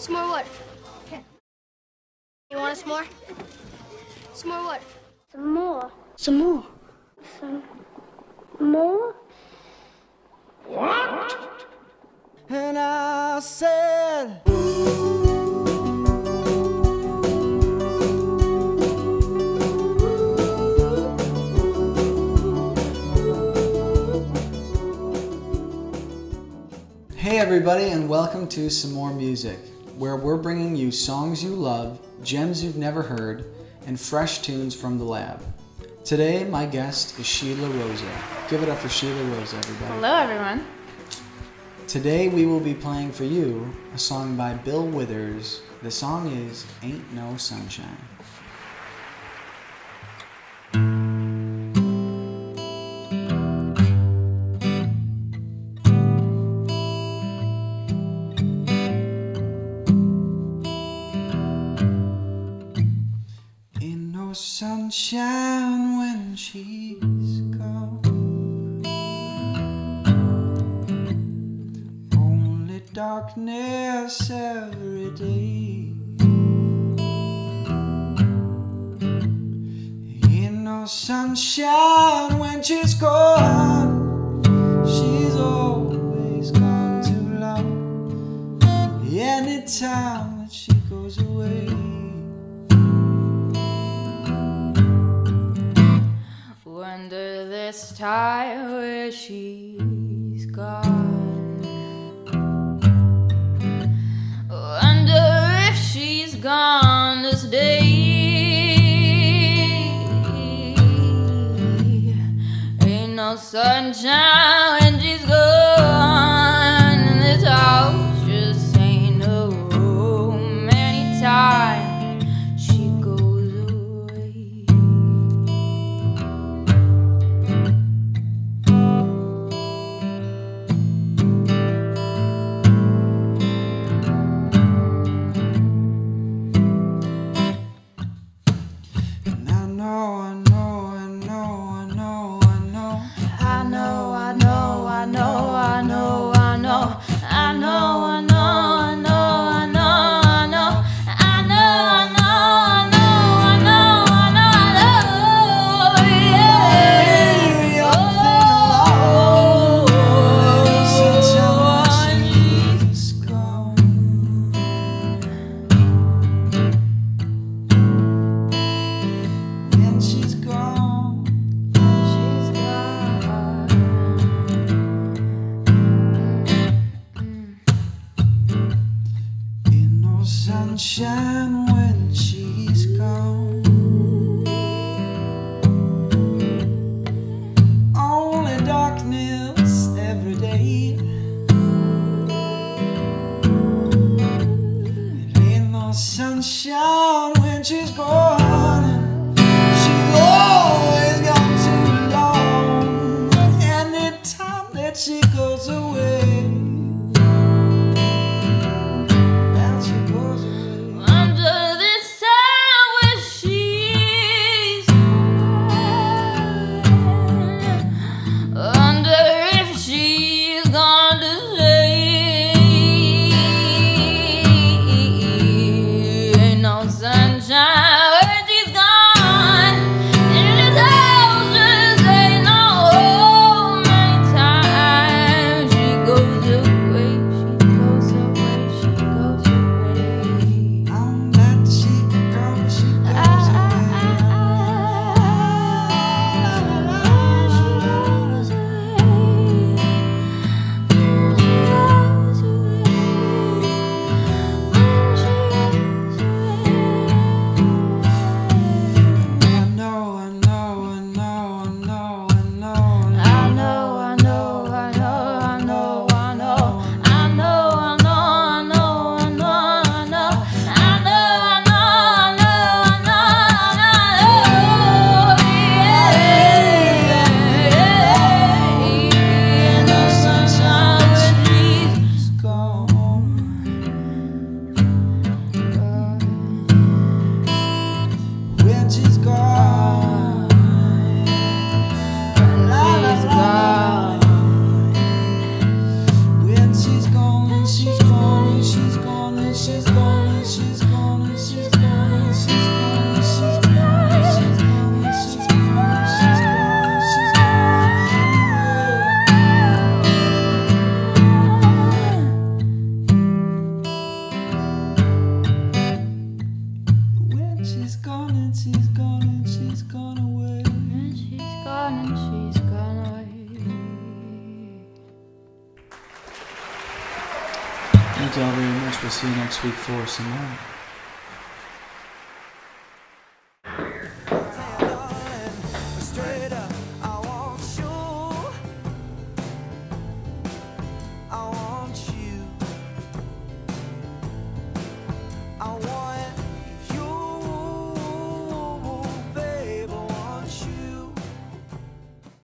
S'more what? You want a s'more? S'more what? S'more. S'more. S'more? What? And I said... Hey everybody, and welcome to S'more Music, where we're bringing you songs you love, gems you've never heard, and fresh tunes from the lab. Today, my guest is Shi La Rosa. Give it up for Shi La Rosa, everybody. Hello, everyone. Today, we will be playing for you a song by Bill Withers. The song is Ain't No Sunshine. Sunshine when she's gone, only darkness every day. Ain't no sunshine when she's gone, she's always gone too long. Anytime that she goes away, wonder this time where she's gone. Wonder if she's gone this day. Ain't no sunshine when she's gone, and this house just ain't no room anytime. Sunshine when she's gone, only darkness every day. There ain't no sunshine when she's gone, she's always gone too long. Anytime that she goes away, that she goes away. Under the Thank y'all very much. We'll see you next week for some more.